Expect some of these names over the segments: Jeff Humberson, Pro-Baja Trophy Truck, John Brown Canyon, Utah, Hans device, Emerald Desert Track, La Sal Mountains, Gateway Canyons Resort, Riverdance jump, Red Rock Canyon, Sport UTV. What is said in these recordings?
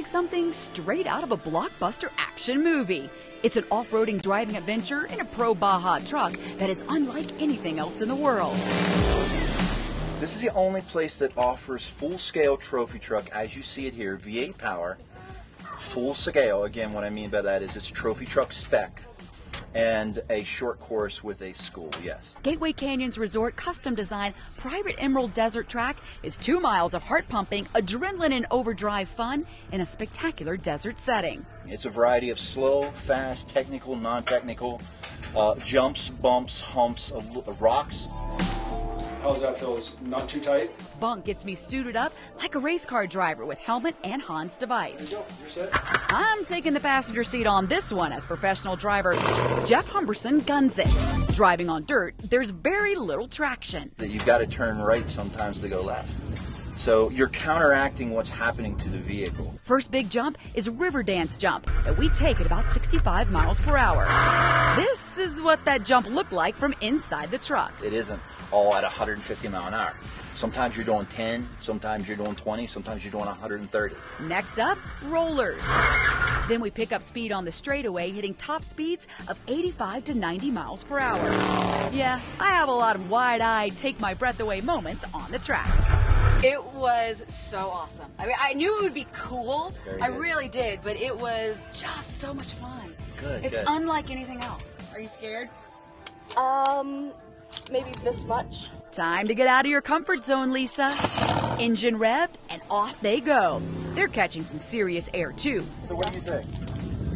like something straight out of a blockbuster action movie. It's an off-roading driving adventure in a Pro-Baja truck that is unlike anything else in the world. This is the only place that offers full-scale trophy truck, as you see it here, V8 power, full-scale. Again, what I mean by that is it's trophy truck spec and a short course with a school, yes. Gateway Canyons Resort custom design private Emerald Desert Track is 2 miles of heart-pumping, adrenaline and overdrive fun in a spectacular desert setting. It's a variety of slow, fast, technical, non-technical, jumps, bumps, humps, rocks. How does that feel? It's not too tight? Bunk gets me suited up like a race car driver with helmet and Hans device. There you go. You're set. I'm taking the passenger seat on this one as professional driver Jeff Humberson guns it. Driving on dirt, there's very little traction. You've got to turn right sometimes to go left. So you're counteracting what's happening to the vehicle. First big jump is Riverdance jump that we take at about 65 miles per hour. This is what that jump looked like from inside the truck. It isn't all at 150 mile an hour. Sometimes you're doing 10, sometimes you're doing 20, sometimes you're doing 130. Next up, rollers. Then we pick up speed on the straightaway, hitting top speeds of 85 to 90 miles per hour. Yeah, I have a lot of wide-eyed, take-my-breath-away moments on the track. It was so awesome. I mean, I knew it would be cool. I really did, but it was just so much fun. Good. It's unlike anything else. Are you scared? Maybe this much. Time to get out of your comfort zone, Lisa. Engine revved, and off they go. They're catching some serious air, too. So what do you think?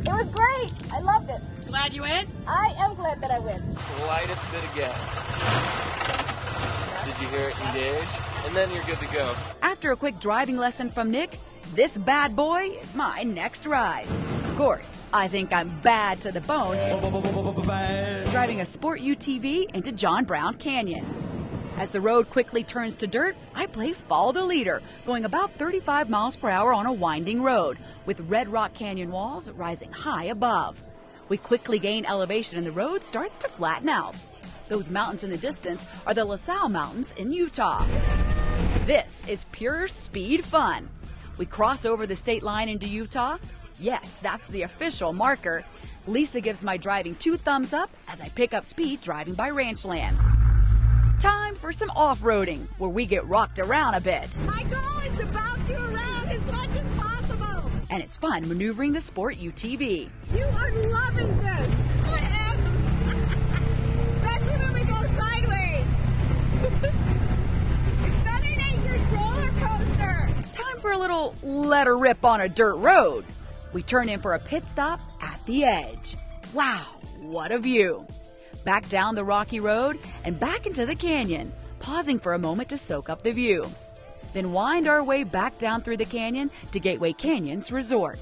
It was great. I loved it. Glad you went? I am glad that I went. Slightest bit of gas. Did you hear it engage? And then you're good to go. After a quick driving lesson from Nick, this bad boy is my next ride. Of course, I think I'm bad to the bone. Driving a Sport UTV into John Brown Canyon. As the road quickly turns to dirt, I play follow the leader, going about 35 miles per hour on a winding road, with Red Rock Canyon walls rising high above. We quickly gain elevation and the road starts to flatten out. Those mountains in the distance are the La Sal Mountains in Utah. This is pure speed fun. We cross over the state line into Utah. Yes, that's the official marker. Lisa gives my driving 2 thumbs up as I pick up speed driving by ranch land. Time for some off-roading, where we get rocked around a bit. My goal is to bounce you around as much as possible. And it's fun maneuvering the Sport UTV. You are loving this. I am. Especially when we go sideways. It's better than your roller coaster. Time for a little let her rip on a dirt road. We turn in for a pit stop at the edge. Wow, what a view. Back down the rocky road and back into the canyon, pausing for a moment to soak up the view. Then wind our way back down through the canyon to Gateway Canyons Resort.